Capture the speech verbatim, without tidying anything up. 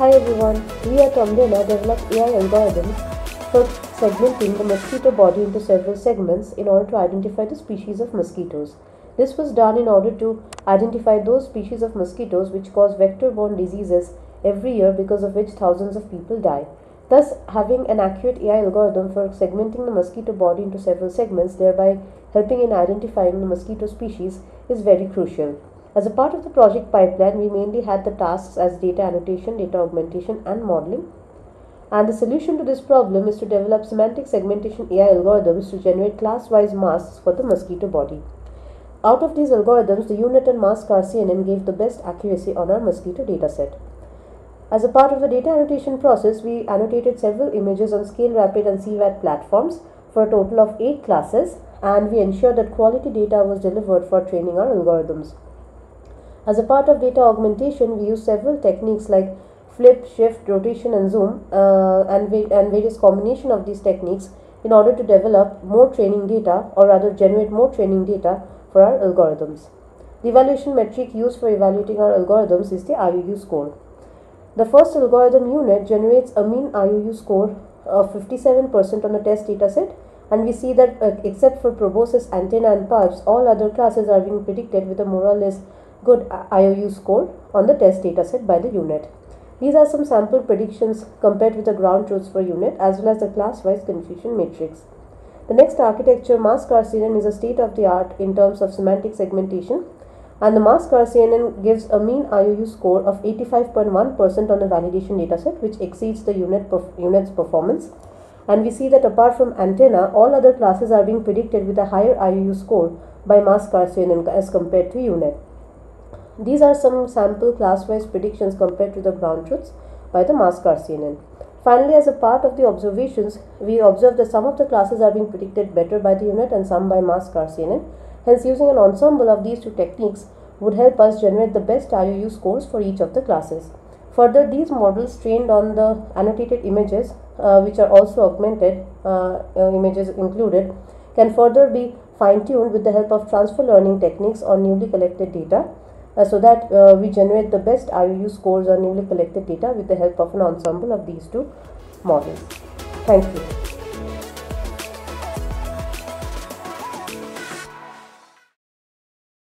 Hi everyone, we at Omdena develop A I algorithms for segmenting the mosquito body into several segments in order to identify the species of mosquitoes. This was done in order to identify those species of mosquitoes which cause vector-borne diseases every year, because of which thousands of people die. Thus, having an accurate A I algorithm for segmenting the mosquito body into several segments, thereby helping in identifying the mosquito species, is very crucial. As a part of the project pipeline, we mainly had the tasks as data annotation, data augmentation, and modeling. And the solution to this problem is to develop semantic segmentation A I algorithms to generate class-wise masks for the mosquito body. Out of these algorithms, the U-Net and Mask R C N N gave the best accuracy on our mosquito dataset. As a part of the data annotation process, we annotated several images on Scale Rapid and C VAT platforms for a total of eight classes, and we ensured that quality data was delivered for training our algorithms. As a part of data augmentation, we used several techniques like flip, shift, rotation and zoom uh, and, and various combination of these techniques in order to develop more training data, or rather generate more training data for our algorithms. The evaluation metric used for evaluating our algorithms is the I O U score. The first algorithm, U-Net, generates a mean I O U score of fifty-seven percent on the test dataset, and we see that uh, except for proboscis, antenna and palps, all other classes are being predicted with a more or less good I O U score on the test dataset by the U-Net. These are some sample predictions compared with the ground truths for U-Net, as well as the class-wise confusion matrix. The next architecture, Mask R C N N, is a state-of-the-art in terms of semantic segmentation. And the Mask R C N N gives a mean I O U score of eighty-five point one percent on the validation dataset, which exceeds the U-Net perf U-Net's performance. And we see that apart from antenna, all other classes are being predicted with a higher I O U score by Mask R C N N as compared to U-Net. These are some sample class-wise predictions compared to the ground truths by the Mask R C N N. Finally, as a part of the observations, we observe that some of the classes are being predicted better by the U-Net and some by Mask R C N N. Hence, using an ensemble of these two techniques would help us generate the best I O U scores for each of the classes. Further, these models trained on the annotated images, uh, which are also augmented uh, uh, images included, can further be fine-tuned with the help of transfer learning techniques on newly collected data, uh, so that uh, we generate the best I O U scores on newly collected data with the help of an ensemble of these two models. Thank you.